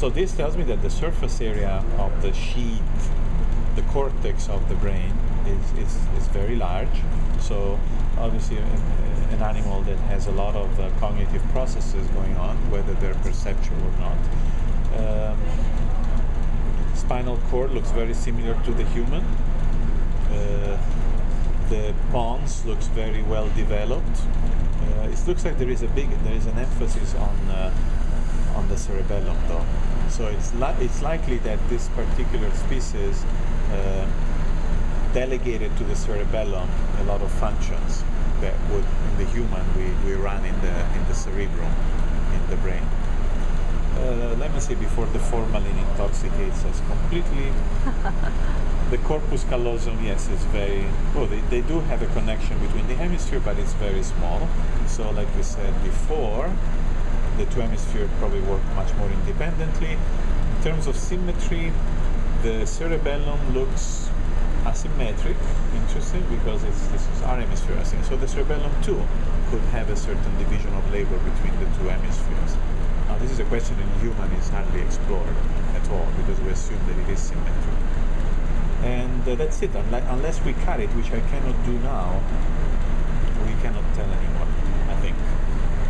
So this tells me that the surface area of the sheath, the cortex of the brain, is very large. So obviously an animal that has a lot of cognitive processes going on, whether they're perceptual or not. Spinal cord looks very similar to the human. The pons looks very well developed. It looks like there is an emphasis on the cerebellum, though. So it's likely that this particular species delegated to the cerebellum a lot of functions that would, in the human, we run in the cerebrum, in the brain. Let me see, before the formalin intoxicates us completely. The corpus callosum, yes, is very, well, they do have a connection between the hemisphere, but it's very small. So like we said before, the two hemispheres probably work much more independently. In terms of symmetry, the cerebellum looks asymmetric, interesting, because this is our hemisphere, I think. So the cerebellum too could have a certain division of labor between the two hemispheres. Now this is a question in human is hardly explored at all, because we assume that it is symmetric. And that's it, unless we cut it, which I cannot do now, we cannot tell anymore.